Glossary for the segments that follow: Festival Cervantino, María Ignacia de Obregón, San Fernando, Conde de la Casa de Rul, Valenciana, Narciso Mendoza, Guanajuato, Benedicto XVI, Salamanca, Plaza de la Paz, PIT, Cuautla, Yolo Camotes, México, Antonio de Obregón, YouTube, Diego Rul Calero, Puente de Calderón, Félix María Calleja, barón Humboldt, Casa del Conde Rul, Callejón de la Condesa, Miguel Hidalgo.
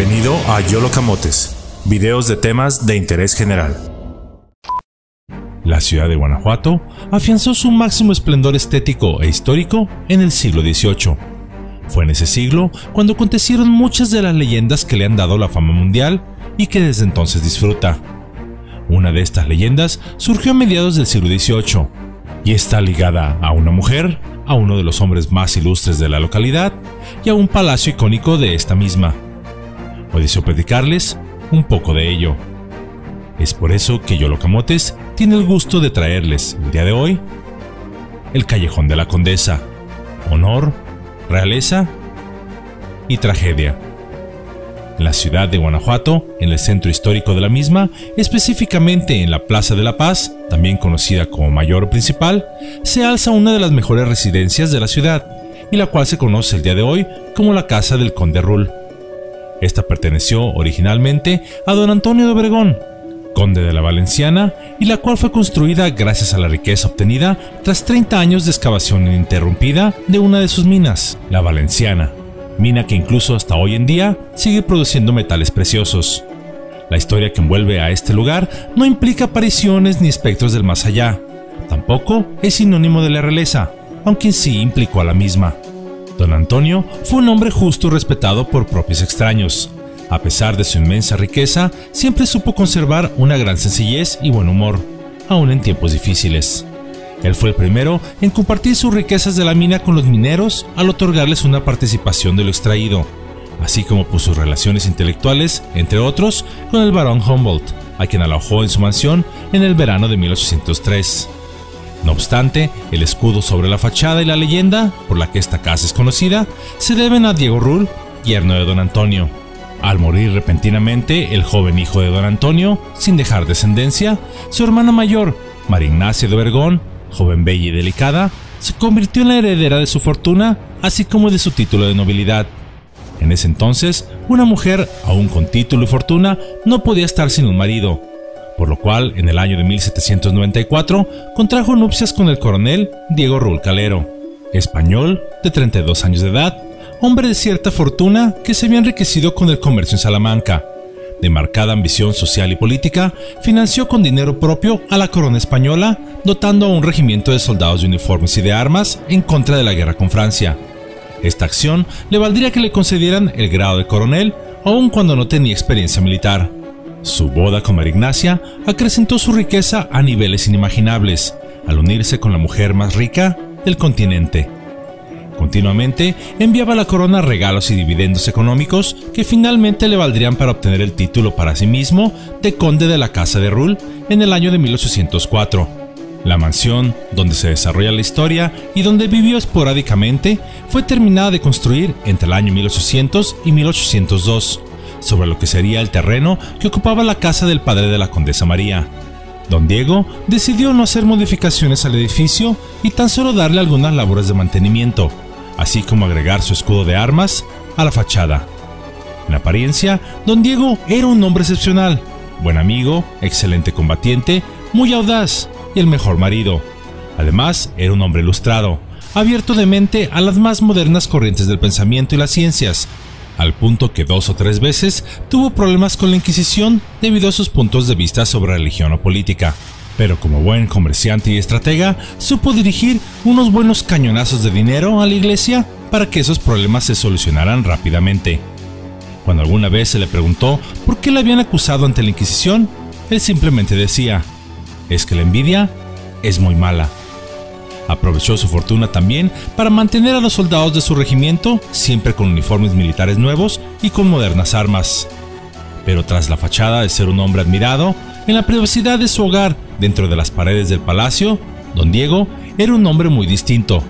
Bienvenido a Yolo Camotes, videos de temas de interés general. La ciudad de Guanajuato afianzó su máximo esplendor estético e histórico en el siglo XVIII. Fue en ese siglo cuando acontecieron muchas de las leyendas que le han dado la fama mundial y que desde entonces disfruta. Una de estas leyendas surgió a mediados del siglo XVIII y está ligada a una mujer, a uno de los hombres más ilustres de la localidad y a un palacio icónico de esta misma. Hoy deseo platicarles un poco de ello. Es por eso que Yolo Camotes tiene el gusto de traerles el día de hoy el Callejón de la Condesa, honor, realeza y tragedia. En la ciudad de Guanajuato, en el centro histórico de la misma, específicamente en la Plaza de la Paz, también conocida como Mayor Principal, se alza una de las mejores residencias de la ciudad, y la cual se conoce el día de hoy como la Casa del Conde Rul. Esta perteneció originalmente a don Antonio de Obregón, conde de la Valenciana, y la cual fue construida gracias a la riqueza obtenida tras 30 años de excavación ininterrumpida de una de sus minas, la Valenciana, mina que incluso hasta hoy en día sigue produciendo metales preciosos. La historia que envuelve a este lugar no implica apariciones ni espectros del más allá, tampoco es sinónimo de la realeza, aunque sí implicó a la misma. Don Antonio fue un hombre justo y respetado por propios extraños. A pesar de su inmensa riqueza, siempre supo conservar una gran sencillez y buen humor, aun en tiempos difíciles. Él fue el primero en compartir sus riquezas de la mina con los mineros al otorgarles una participación de lo extraído, así como por sus relaciones intelectuales, entre otros, con el barón Humboldt, a quien alojó en su mansión en el verano de 1803. No obstante, el escudo sobre la fachada y la leyenda por la que esta casa es conocida se deben a Diego Rul, yerno de don Antonio. Al morir repentinamente el joven hijo de don Antonio, sin dejar descendencia, su hermana mayor, María Ignacia de Obregón, joven bella y delicada, se convirtió en la heredera de su fortuna, así como de su título de nobilidad. En ese entonces, una mujer, aún con título y fortuna, no podía estar sin un marido, por lo cual, en el año de 1794, contrajo nupcias con el coronel Diego Rul Calero, español de 32 años de edad, hombre de cierta fortuna que se había enriquecido con el comercio en Salamanca. De marcada ambición social y política, financió con dinero propio a la corona española, dotando a un regimiento de soldados de uniformes y de armas en contra de la guerra con Francia. Esta acción le valdría que le concedieran el grado de coronel, aun cuando no tenía experiencia militar. Su boda con María Ignacia acrecentó su riqueza a niveles inimaginables, al unirse con la mujer más rica del continente. Continuamente enviaba a la corona regalos y dividendos económicos que finalmente le valdrían para obtener el título para sí mismo de Conde de la Casa de Rul en el año de 1804. La mansión, donde se desarrolla la historia y donde vivió esporádicamente, fue terminada de construir entre el año 1800 y 1802, sobre lo que sería el terreno que ocupaba la casa del padre de la Condesa María. Don Diego decidió no hacer modificaciones al edificio y tan solo darle algunas labores de mantenimiento, así como agregar su escudo de armas a la fachada. En apariencia, don Diego era un hombre excepcional, buen amigo, excelente combatiente, muy audaz y el mejor marido. Además, era un hombre ilustrado, abierto de mente a las más modernas corrientes del pensamiento y las ciencias, al punto que 2 o 3 veces tuvo problemas con la Inquisición debido a sus puntos de vista sobre religión o política. Pero como buen comerciante y estratega, supo dirigir unos buenos cañonazos de dinero a la iglesia para que esos problemas se solucionaran rápidamente. Cuando alguna vez se le preguntó por qué le habían acusado ante la Inquisición, él simplemente decía: "Es que la envidia es muy mala". Aprovechó su fortuna también para mantener a los soldados de su regimiento siempre con uniformes militares nuevos y con modernas armas. Pero tras la fachada de ser un hombre admirado, en la privacidad de su hogar, dentro de las paredes del palacio, don Diego era un hombre muy distinto.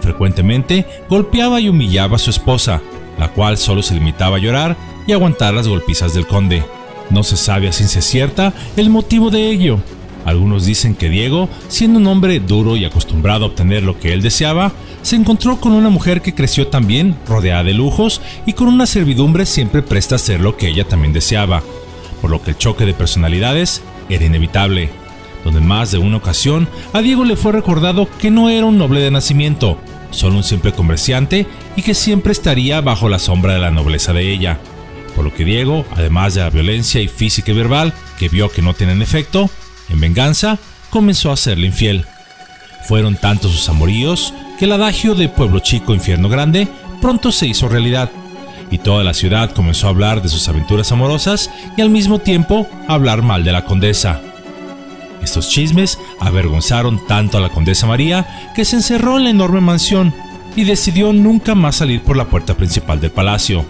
Frecuentemente golpeaba y humillaba a su esposa, la cual solo se limitaba a llorar y aguantar las golpizas del conde. No se sabe a ciencia cierta el motivo de ello. Algunos dicen que Diego, siendo un hombre duro y acostumbrado a obtener lo que él deseaba, se encontró con una mujer que creció también rodeada de lujos y con una servidumbre siempre presta a hacer lo que ella también deseaba, por lo que el choque de personalidades era inevitable, donde en más de una ocasión a Diego le fue recordado que no era un noble de nacimiento, solo un simple comerciante y que siempre estaría bajo la sombra de la nobleza de ella, por lo que Diego, además de la violencia y física y verbal que vio que no tenían efecto, en venganza comenzó a serle infiel. Fueron tantos sus amoríos que el adagio de pueblo chico, infierno grande pronto se hizo realidad, y toda la ciudad comenzó a hablar de sus aventuras amorosas y al mismo tiempo a hablar mal de la condesa. Estos chismes avergonzaron tanto a la condesa María que se encerró en la enorme mansión y decidió nunca más salir por la puerta principal del palacio,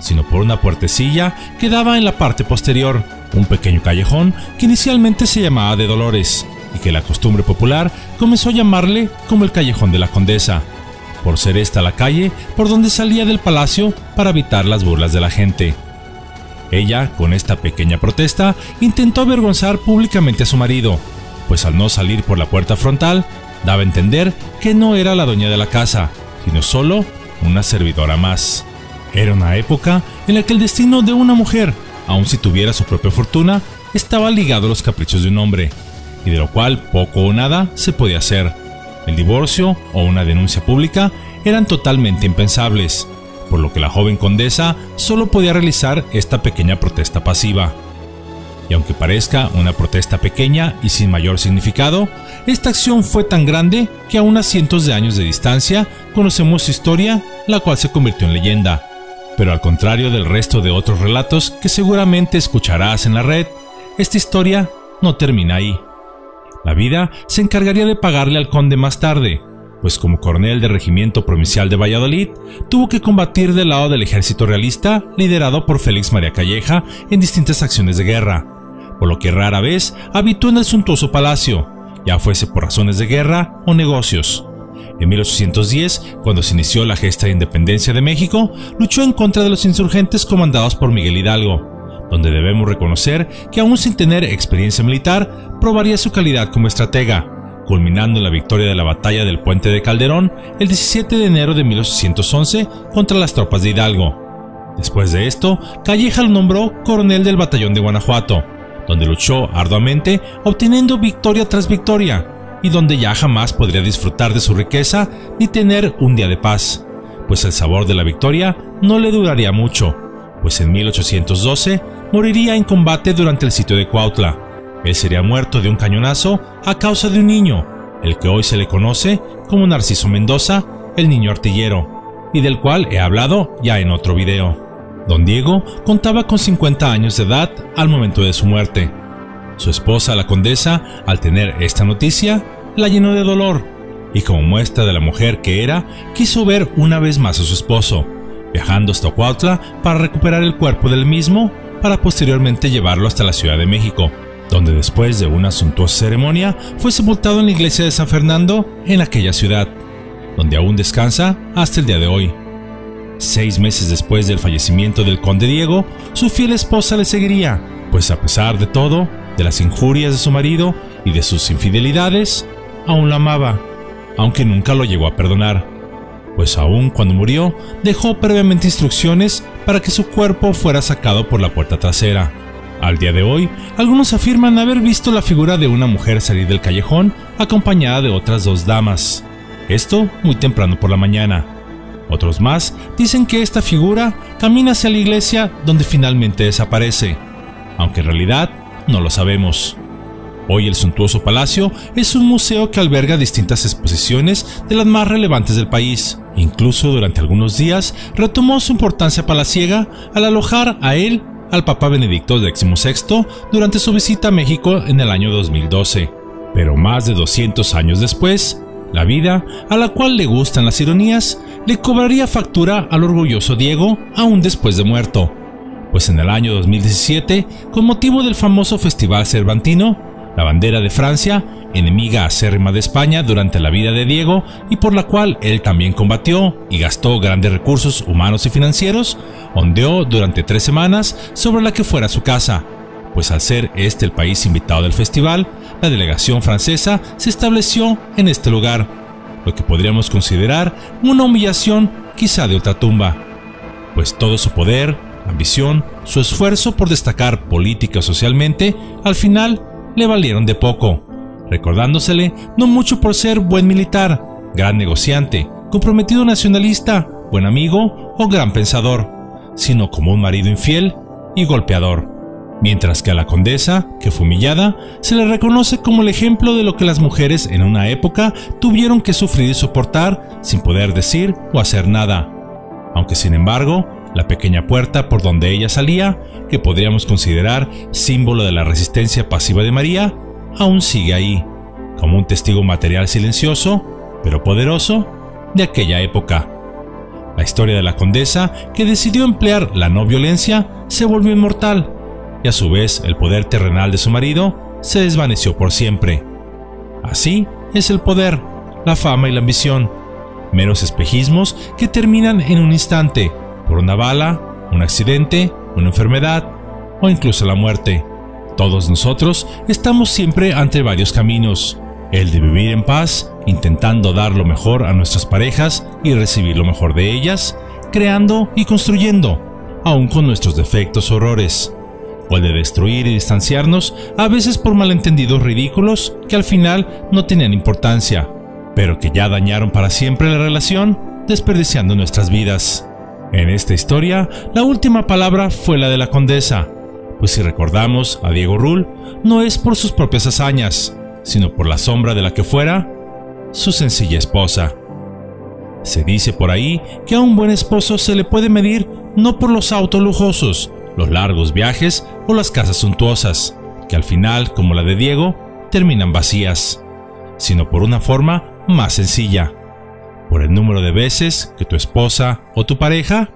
sino por una puertecilla que daba en la parte posterior, un pequeño callejón que inicialmente se llamaba de Dolores y que la costumbre popular comenzó a llamarle como el Callejón de la Condesa, por ser esta la calle por donde salía del palacio para evitar las burlas de la gente. Ella, con esta pequeña protesta, intentó avergonzar públicamente a su marido, pues al no salir por la puerta frontal, daba a entender que no era la dueña de la casa, sino solo una servidora más. Era una época en la que el destino de una mujer, aun si tuviera su propia fortuna, estaba ligado a los caprichos de un hombre, y de lo cual poco o nada se podía hacer. El divorcio o una denuncia pública eran totalmente impensables, por lo que la joven condesa solo podía realizar esta pequeña protesta pasiva. Y aunque parezca una protesta pequeña y sin mayor significado, esta acción fue tan grande que a unos cientos de años de distancia conocemos su historia, la cual se convirtió en leyenda. Pero al contrario del resto de otros relatos que seguramente escucharás en la red, esta historia no termina ahí. La vida se encargaría de pagarle al conde más tarde, pues como coronel del regimiento provincial de Valladolid, tuvo que combatir del lado del ejército realista liderado por Félix María Calleja en distintas acciones de guerra, por lo que rara vez habitó en el suntuoso palacio, ya fuese por razones de guerra o negocios. En 1810, cuando se inició la gesta de independencia de México, luchó en contra de los insurgentes comandados por Miguel Hidalgo, donde debemos reconocer que aún sin tener experiencia militar, probaría su calidad como estratega, culminando en la victoria de la batalla del Puente de Calderón el 17 de enero de 1811 contra las tropas de Hidalgo. Después de esto, Calleja lo nombró coronel del batallón de Guanajuato, donde luchó arduamente obteniendo victoria tras victoria, y donde ya jamás podría disfrutar de su riqueza ni tener un día de paz, pues el sabor de la victoria no le duraría mucho, pues en 1812 moriría en combate durante el sitio de Cuautla. Él sería muerto de un cañonazo a causa de un niño, el que hoy se le conoce como Narciso Mendoza, el niño artillero, y del cual he hablado ya en otro video. Don Diego contaba con 50 años de edad al momento de su muerte. Su esposa, la condesa, al tener esta noticia, la llenó de dolor, y como muestra de la mujer que era, quiso ver una vez más a su esposo, viajando hasta Cuautla para recuperar el cuerpo del mismo para posteriormente llevarlo hasta la Ciudad de México, donde después de una suntuosa ceremonia fue sepultado en la iglesia de San Fernando en aquella ciudad, donde aún descansa hasta el día de hoy. 6 meses después del fallecimiento del conde Diego, su fiel esposa le seguiría, pues a pesar de todo, de las injurias de su marido y de sus infidelidades, aún la amaba, aunque nunca lo llegó a perdonar, pues aún cuando murió, dejó previamente instrucciones para que su cuerpo fuera sacado por la puerta trasera. Al día de hoy, algunos afirman haber visto la figura de una mujer salir del callejón acompañada de otras 2 damas, esto muy temprano por la mañana. Otros más dicen que esta figura camina hacia la iglesia donde finalmente desaparece, aunque en realidad no lo sabemos. Hoy el suntuoso palacio es un museo que alberga distintas exposiciones de las más relevantes del país. Incluso durante algunos días retomó su importancia palaciega al alojar a él al Papa Benedicto XVI durante su visita a México en el año 2012. Pero más de 200 años después, la vida, a la cual le gustan las ironías, le cobraría factura al orgulloso Diego aún después de muerto, pues en el año 2017, con motivo del famoso Festival Cervantino, la bandera de Francia, enemiga acérrima de España durante la vida de Diego y por la cual él también combatió y gastó grandes recursos humanos y financieros, ondeó durante 3 semanas sobre la que fuera su casa, pues al ser este el país invitado del festival, la delegación francesa se estableció en este lugar, lo que podríamos considerar una humillación quizá de otra tumba, pues todo su poder, ambición, su esfuerzo por destacar política o socialmente, al final le valieron de poco, recordándosele no mucho por ser buen militar, gran negociante, comprometido nacionalista, buen amigo o gran pensador, sino como un marido infiel y golpeador, mientras que a la condesa, que fue humillada, se le reconoce como el ejemplo de lo que las mujeres en una época tuvieron que sufrir y soportar sin poder decir o hacer nada, aunque sin embargo, la pequeña puerta por donde ella salía, que podríamos considerar símbolo de la resistencia pasiva de María, aún sigue ahí, como un testigo material silencioso, pero poderoso, de aquella época. La historia de la condesa, que decidió emplear la no violencia, se volvió inmortal, y a su vez el poder terrenal de su marido se desvaneció por siempre. Así es el poder, la fama y la ambición, meros espejismos que terminan en un instante, por una bala, un accidente, una enfermedad o incluso la muerte. Todos nosotros estamos siempre ante varios caminos, el de vivir en paz, intentando dar lo mejor a nuestras parejas y recibir lo mejor de ellas, creando y construyendo, aun con nuestros defectos o horrores, o el de destruir y distanciarnos, a veces por malentendidos ridículos que al final no tenían importancia, pero que ya dañaron para siempre la relación, desperdiciando nuestras vidas. En esta historia, la última palabra fue la de la condesa, pues si recordamos a Diego Rul, no es por sus propias hazañas, sino por la sombra de la que fuera su sencilla esposa. Se dice por ahí que a un buen esposo se le puede medir no por los autos lujosos, los largos viajes o las casas suntuosas, que al final, como la de Diego, terminan vacías, sino por una forma más sencilla, por el número de veces que tu esposa o tu pareja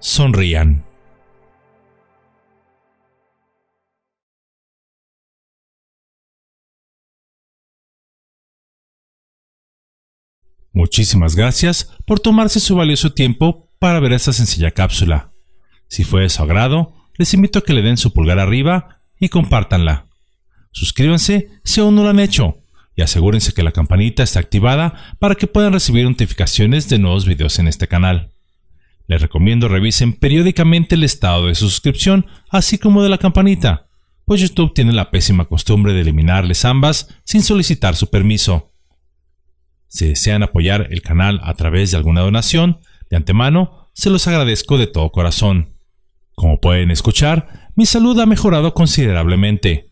sonrían. Muchísimas gracias por tomarse su valioso tiempo para ver esta sencilla cápsula. Si fue de su agrado, les invito a que le den su pulgar arriba y compártanla. Suscríbanse si aún no lo han hecho y asegúrense que la campanita está activada para que puedan recibir notificaciones de nuevos videos en este canal. Les recomiendo revisen periódicamente el estado de su suscripción así como de la campanita, pues YouTube tiene la pésima costumbre de eliminarles ambas sin solicitar su permiso. Si desean apoyar el canal a través de alguna donación, de antemano, se los agradezco de todo corazón. Como pueden escuchar, mi salud ha mejorado considerablemente.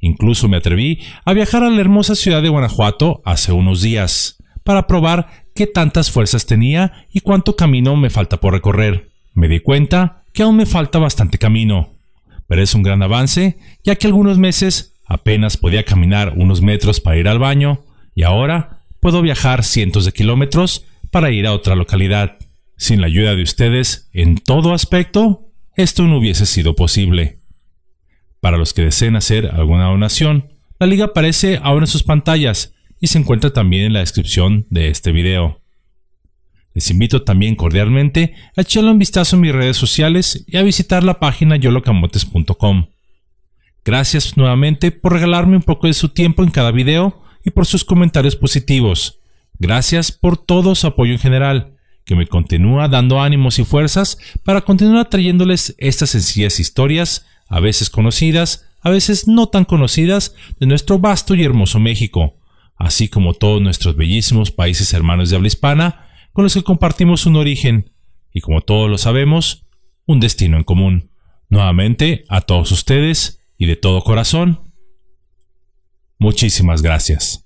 Incluso me atreví a viajar a la hermosa ciudad de Guanajuato hace unos días, para probar qué tantas fuerzas tenía y cuánto camino me falta por recorrer. Me di cuenta que aún me falta bastante camino, pero es un gran avance, ya que algunos meses apenas podía caminar unos metros para ir al baño, y ahora puedo viajar cientos de kilómetros para ir a otra localidad. Sin la ayuda de ustedes, en todo aspecto, esto no hubiese sido posible. Para los que deseen hacer alguna donación, la liga aparece ahora en sus pantallas y se encuentra también en la descripción de este video. Les invito también cordialmente a echarle un vistazo a mis redes sociales y a visitar la página yolocamotes.com. Gracias nuevamente por regalarme un poco de su tiempo en cada video y por sus comentarios positivos. Gracias por todo su apoyo en general, que me continúa dando ánimos y fuerzas para continuar trayéndoles estas sencillas historias, a veces conocidas, a veces no tan conocidas, de nuestro vasto y hermoso México, así como todos nuestros bellísimos países hermanos de habla hispana, con los que compartimos un origen, y como todos lo sabemos, un destino en común. Nuevamente, a todos ustedes, y de todo corazón, muchísimas gracias.